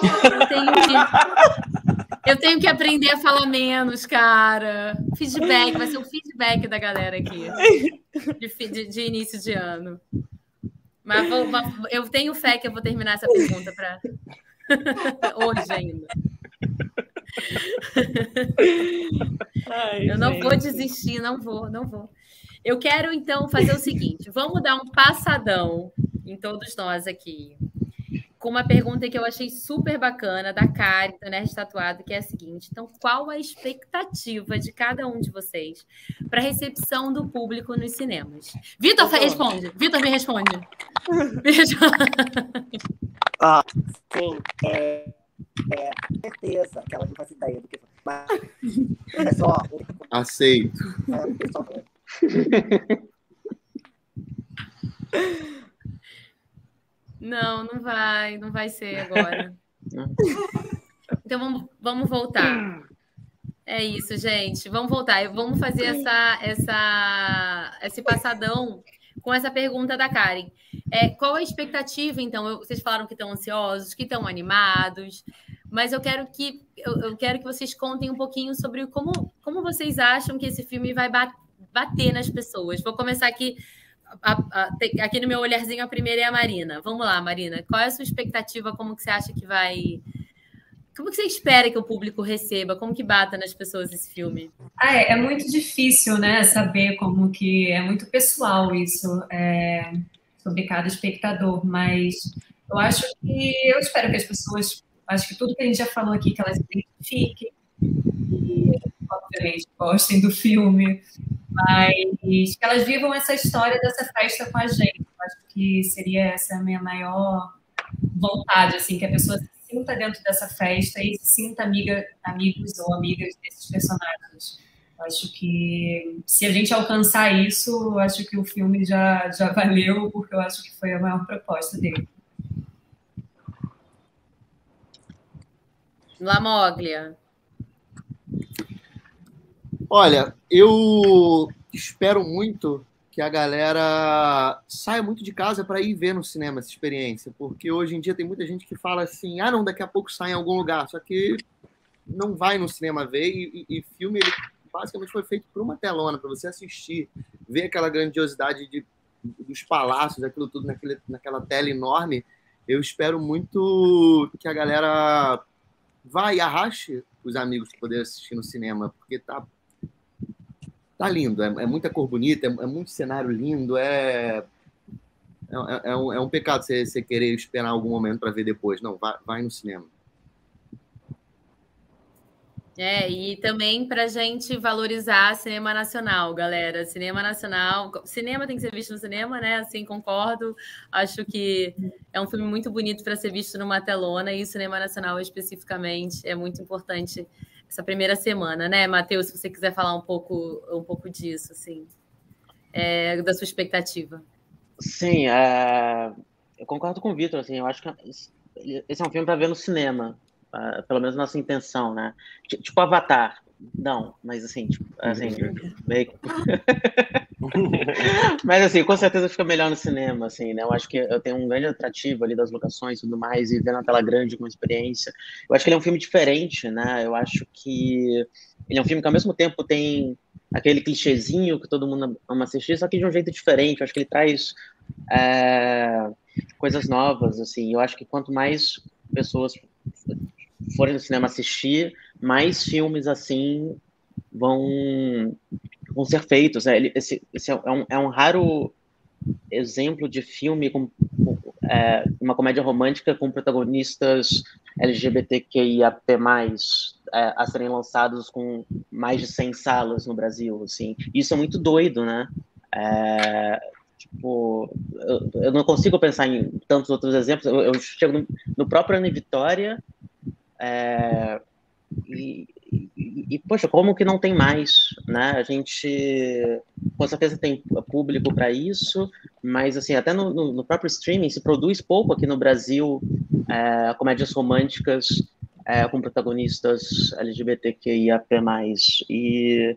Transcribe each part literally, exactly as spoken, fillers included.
Eu tenho que, eu tenho que aprender a falar menos, cara. Feedback, vai ser o feedback da galera aqui. De, de, de início de ano. Mas vou, eu tenho fé que eu vou terminar essa pergunta para hoje ainda. Ai, eu não gente. vou desistir, não vou, não vou. Eu quero, então, fazer o seguinte. Vamos dar um passadão em todos nós aqui. Com uma pergunta que eu achei super bacana, da Karen, do Nerd Tatuado, que é a seguinte. Então, qual a expectativa de cada um de vocês para a recepção do público nos cinemas? Vitor, responde. Vitor, me responde. Me responde. Ah, sim. É... É, certeza que ela não faz ideia do que mas é só. Aceito. É, é só... Não, não vai, não vai ser agora. Então vamos, vamos voltar. É isso, gente. Vamos voltar. Vamos fazer essa, essa, esse passadão com essa pergunta da Karen. É, qual a expectativa, então? Eu, vocês falaram que estão ansiosos, que estão animados, mas eu quero que, eu, eu quero que vocês contem um pouquinho sobre como, como vocês acham que esse filme vai ba- bater nas pessoas. Vou começar aqui, a, a, aqui no meu olharzinho, a primeira é a Marina. Vamos lá, Marina. Qual é a sua expectativa? Como que você acha que vai... Como que você espera que o público receba? Como que bata nas pessoas esse filme? Ah, é, é muito difícil, né, saber como que... É muito pessoal isso, é, sobre cada espectador, mas eu acho que... Eu espero que as pessoas... Acho que tudo que a gente já falou aqui, que elas se identifiquem e, obviamente, gostem do filme, mas que elas vivam essa história dessa festa com a gente. Eu acho que seria essa a minha maior vontade, assim, que a pessoa... sinta dentro dessa festa e se sinta amiga, amigos ou amigas desses personagens. Acho que se a gente alcançar isso, acho que o filme já, já valeu, porque eu acho que foi a maior proposta dele. Lamoglia. Olha, eu espero muito que a galera saia muito de casa para ir ver no cinema essa experiência, porque hoje em dia tem muita gente que fala assim, ah, não, daqui a pouco sai em algum lugar, só que não vai no cinema ver, e, e filme ele basicamente foi feito por uma telona, para você assistir, ver aquela grandiosidade de, dos palácios, aquilo tudo naquele, naquela tela enorme. Eu espero muito que a galera vá e arraste os amigos que poderem assistir no cinema, porque tá Tá lindo, é, é muita cor bonita, é, é muito cenário lindo, é é, é, um, é um pecado você, você querer esperar algum momento para ver depois. Não, vai, vai no cinema. É, e também para a gente valorizar cinema nacional, galera. Cinema nacional, cinema tem que ser visto no cinema, né? Assim, concordo. Acho que é um filme muito bonito para ser visto numa telona, e o cinema nacional especificamente é muito importante essa primeira semana, né, Matheus? Se você quiser falar um pouco, um pouco disso, assim, é, da sua expectativa. Sim, é, eu concordo com o Vitor, assim, eu acho que esse é um filme para ver no cinema, uh, pelo menos nossa intenção, né? Tipo Avatar, não, mas assim, tipo, assim, meio... mas assim, com certeza fica melhor no cinema, assim, né? Eu acho que eu tenho um grande atrativo ali das locações e tudo mais, e ver na tela grande com experiência. Eu acho que ele é um filme diferente, né? Eu acho que ele é um filme que ao mesmo tempo tem aquele clichêzinho que todo mundo ama assistir, só que de um jeito diferente. Eu acho que ele traz é, coisas novas, assim. Eu acho que quanto mais pessoas forem no cinema assistir, mais filmes assim vão... vão ser feitos, né? Esse, esse é, um, é um raro exemplo de filme com, com é, uma comédia romântica com protagonistas L G B T Q I A P mais, é, a serem lançados com mais de cem salas no Brasil, assim. Isso é muito doido, né? É, tipo, eu, eu não consigo pensar em tantos outros exemplos. Eu, eu chego no, no próprio Ana de Vitória é, e E, e, e, poxa, como que não tem mais, né? A gente, com certeza, tem público para isso, mas, assim, até no, no, no próprio streaming se produz pouco aqui no Brasil é, comédias românticas é, com protagonistas L G B T Q I A P mais. E,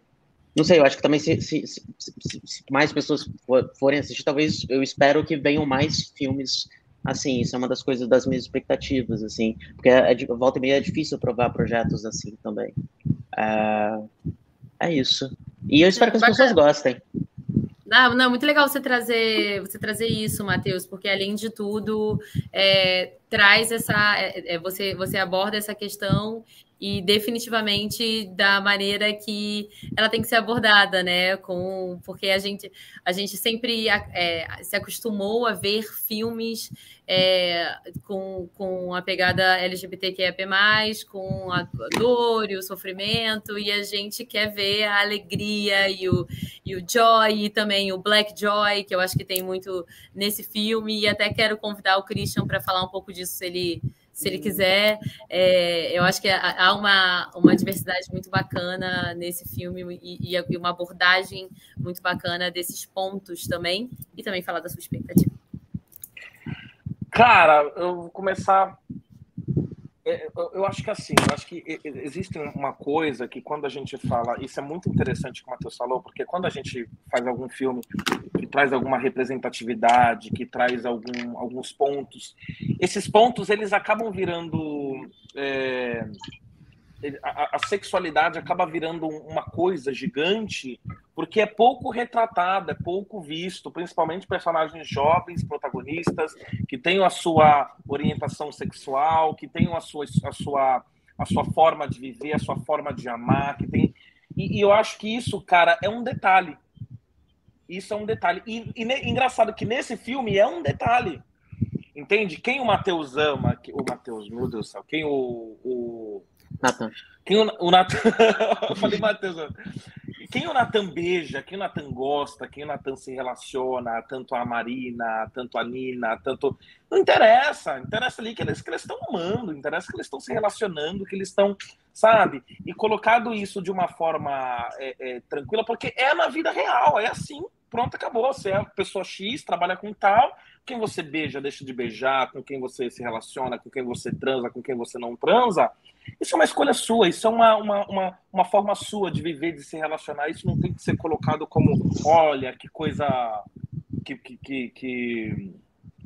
não sei, eu acho que também se, se, se, se, se mais pessoas forem assistir, talvez eu espero que venham mais filmes assim, isso é uma das coisas das minhas expectativas, assim, porque é, é, volta e meia é difícil aprovar projetos assim também. É, é isso. E eu espero que as pessoas gostem. Não, não, muito legal você trazer, você trazer isso, Matheus, porque além de tudo, é, traz essa, é, você, você aborda essa questão e definitivamente da maneira que ela tem que ser abordada, né? Com, porque a gente, a gente sempre é, se acostumou a ver filmes é, com, com a pegada L G B T Q I A P mais, com a dor e o sofrimento, e a gente quer ver a alegria e o, e o joy, e também o Black Joy, que eu acho que tem muito nesse filme, e até quero convidar o Christian para falar um pouco disso, se ele, se ele quiser. É, eu acho que há uma, uma diversidade muito bacana nesse filme e, e uma abordagem muito bacana desses pontos também, e também falar da sua expectativa. Cara, eu vou começar... Eu acho que assim, eu acho que existe uma coisa que quando a gente fala... Isso é muito interessante que o Matheus falou, porque quando a gente faz algum filme que traz alguma representatividade, que traz algum, alguns pontos, esses pontos, eles acabam virando... É, a, a sexualidade acaba virando uma coisa gigante, porque é pouco retratada, é pouco visto, principalmente personagens jovens, protagonistas, que têm a sua orientação sexual, que têm a sua, a sua, a sua forma de viver, a sua forma de amar, que tem... E, e eu acho que isso, cara, é um detalhe. Isso é um detalhe. E, e ne... engraçado que nesse filme é um detalhe. Entende? Quem o Matheus ama... Que... O Matheus, meu Deus do céu. Quem o... o... Nathan. Quem o, o Nathan... Eu falei, Matheus. Quem o Nathan beija, quem o Nathan gosta, quem o Nathan se relaciona, tanto a Marina, tanto a Nina, tanto... Não interessa. Interessa ali que eles, que eles estão amando, interessa que eles estão se relacionando, que eles estão, sabe? E colocado isso de uma forma é, é, tranquila, porque é na vida real, é assim. Pronto, acabou. Você é a pessoa X, trabalha com tal, quem você beija, deixa de beijar, com quem você se relaciona, com quem você transa, com quem você não transa. Isso é uma escolha sua, isso é uma, uma, uma, uma forma sua de viver, de se relacionar. Isso não tem que ser colocado como, olha, que coisa, que, que, que, que,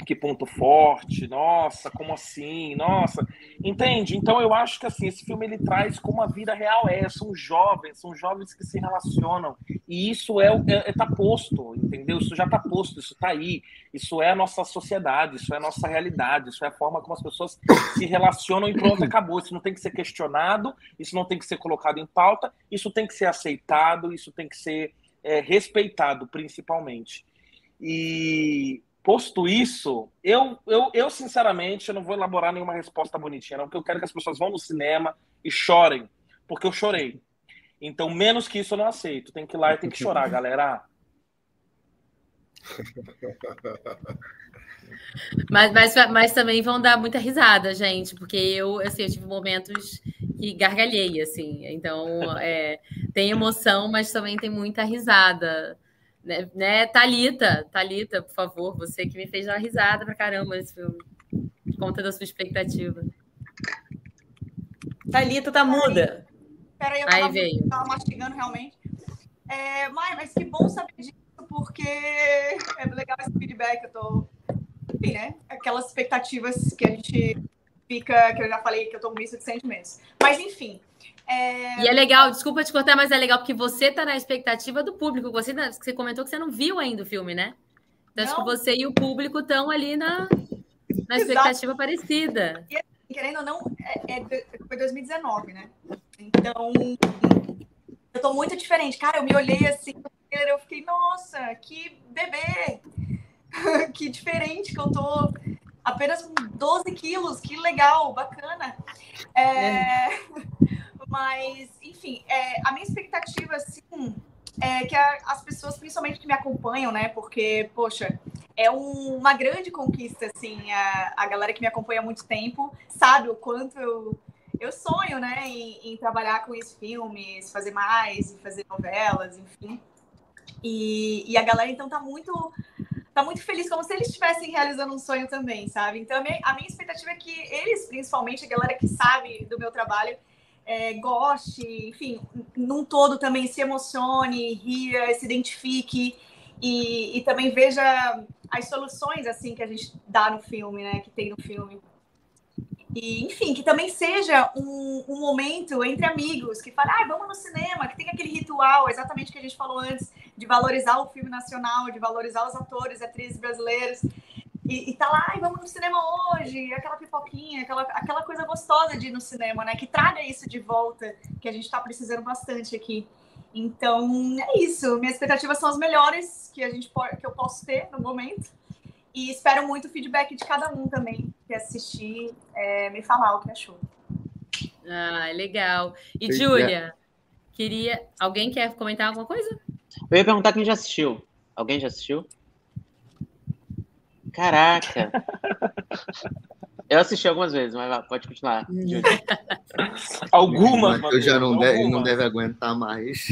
que ponto forte, nossa, como assim, nossa. Entende? Então eu acho que assim, esse filme ele traz como a vida real é, são jovens, são jovens que se relacionam, e isso é, é, é tá posto, entendeu? Isso já tá posto, isso tá aí, isso é a nossa sociedade, isso é a nossa realidade, isso é a forma como as pessoas se relacionam, e pronto, acabou. Isso não tem que ser questionado, isso não tem que ser colocado em pauta, isso tem que ser aceitado, isso tem que ser é, respeitado, principalmente. E... Posto isso, eu, eu, eu sinceramente eu não vou elaborar nenhuma resposta bonitinha, não, porque eu quero que as pessoas vão no cinema e chorem, porque eu chorei. Então, menos que isso eu não aceito. Tem que ir lá e tem que chorar, galera. Mas, mas, mas também vão dar muita risada, gente, porque eu, assim, eu tive momentos que gargalhei, assim. Então, é, tem emoção, mas também tem muita risada. Né, né, Thalita, Thalita, por favor, você que me fez dar uma risada pra caramba nesse filme, por conta da sua expectativa. Thalita tá muda. Peraí, eu tava, aí tava mastigando realmente. É, mãe, mas que bom saber disso, porque é legal esse feedback. Eu tô, enfim, né? Aquelas expectativas que a gente fica, que eu já falei que eu tô com isso de sentimentos. Mas enfim. É... E é legal, desculpa te cortar, mas é legal porque você tá na expectativa do público. Você, você comentou que você não viu ainda o filme, né? Então, acho que você e o público estão ali na, na expectativa Exato. Parecida. E, querendo ou não, é, é, foi dois mil e dezenove, né? Então, eu tô muito diferente. Cara, eu me olhei assim, eu fiquei, nossa, que bebê! Que diferente que eu tô... Apenas doze quilos, que legal, bacana. É... É. Mas, enfim, é, a minha expectativa, assim, é que a, as pessoas, principalmente que me acompanham, né? Porque, poxa, é um, uma grande conquista, assim. A, a galera que me acompanha há muito tempo sabe o quanto eu, eu sonho, né? Em, em trabalhar com esses filmes, fazer mais, fazer novelas, enfim. E, e a galera, então, tá muito... tá muito feliz, como se eles estivessem realizando um sonho também, sabe? Então, a minha, a minha expectativa é que eles, principalmente, a galera que sabe do meu trabalho, é, goste, enfim, num todo também se emocione, ria, se identifique. E, e também veja as soluções, assim, que a gente dá no filme, né? Que tem no filme. E, enfim, que também seja um, um momento entre amigos, que fala, ah, vamos no cinema, que tem aquele ritual, exatamente que a gente falou antes, de valorizar o filme nacional, de valorizar os atores, atrizes brasileiros. E, e tá lá, ah, vamos no cinema hoje, aquela pipoquinha, aquela, aquela coisa gostosa de ir no cinema, né? Que traga isso de volta, que a gente tá precisando bastante aqui. Então, é isso. Minhas expectativas são as melhores que, a gente pode, que eu posso ter no momento. E espero muito o feedback de cada um também que assistir, é, me falar o que achou. Ah, legal. E, Júlia, queria... alguém quer comentar alguma coisa? Eu ia perguntar quem já assistiu. Alguém já assistiu? Caraca! Eu assisti algumas vezes, mas pode continuar. Algumas, mas eu já não, alguma. Deve, não deve aguentar mais.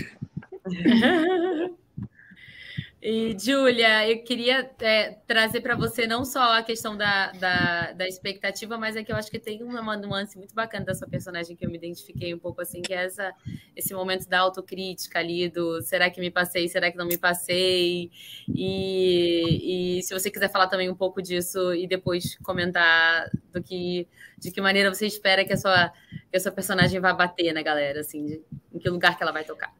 E, Júlia, eu queria é, trazer para você não só a questão da, da, da expectativa, mas é que eu acho que tem uma nuance muito bacana da sua personagem que eu me identifiquei um pouco, assim, que é essa, esse momento da autocrítica ali, do será que me passei, será que não me passei? E, e se você quiser falar também um pouco disso e depois comentar do que, de que maneira você espera que a sua, que a sua personagem vá bater na galera, assim, de, em que lugar que ela vai tocar.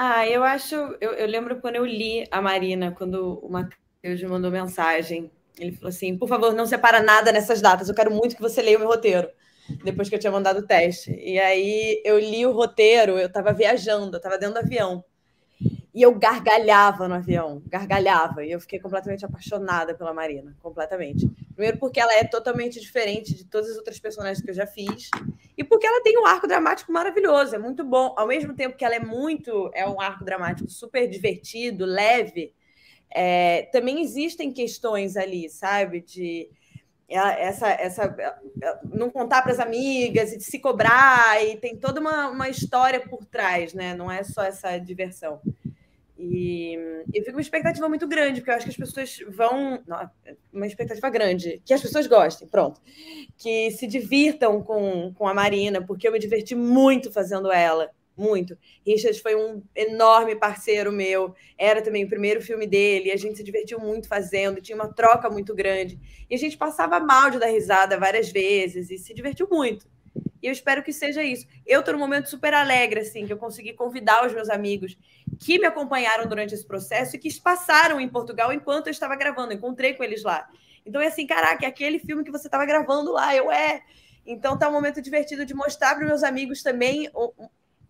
Ah, eu acho... Eu, eu lembro quando eu li a Marina, quando o Matheus me mandou mensagem. Ele falou assim, por favor, não separa nada nessas datas. Eu quero muito que você leia o meu roteiro. Depois que eu tinha mandado o teste. E aí, eu li o roteiro, eu tava viajando, eu tava dentro do avião. E eu gargalhava no avião, gargalhava. E eu fiquei completamente apaixonada pela Marina, completamente. Primeiro porque ela é totalmente diferente de todas as outras personagens que eu já fiz. E porque ela tem um arco dramático maravilhoso, é muito bom. Ao mesmo tempo que ela é muito... É um arco dramático super divertido, leve. É, também existem questões ali, sabe? De essa, essa, não contar para as amigas e de se cobrar. E tem toda uma, uma história por trás, né? Não é só essa diversão. E eu fico com uma expectativa muito grande, porque eu acho que as pessoas vão... Não, uma expectativa grande, que as pessoas gostem, pronto. Que se divirtam com, com a Marina, porque eu me diverti muito fazendo ela, muito. Richard foi um enorme parceiro meu, era também o primeiro filme dele, e a gente se divertiu muito fazendo, tinha uma troca muito grande. E a gente passava mal de dar risada várias vezes, e se divertiu muito. E eu espero que seja isso. Eu estou num momento super alegre, assim, que eu consegui convidar os meus amigos que me acompanharam durante esse processo e que passaram em Portugal enquanto eu estava gravando. Eu encontrei com eles lá. Então é assim, caraca, é aquele filme que você estava gravando lá. Eu, é... Então tá um momento divertido de mostrar para os meus amigos também...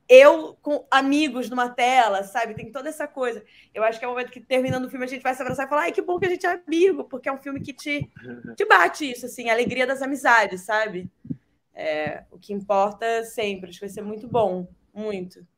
Eu com amigos numa tela, sabe? Tem toda essa coisa. Eu acho que é o momento que, terminando o filme, a gente vai se abraçar e falar, ai, que bom que a gente é amigo, porque é um filme que te, te bate isso, assim, a alegria das amizades, sabe? É, o que importa sempre, acho que vai ser muito bom, muito.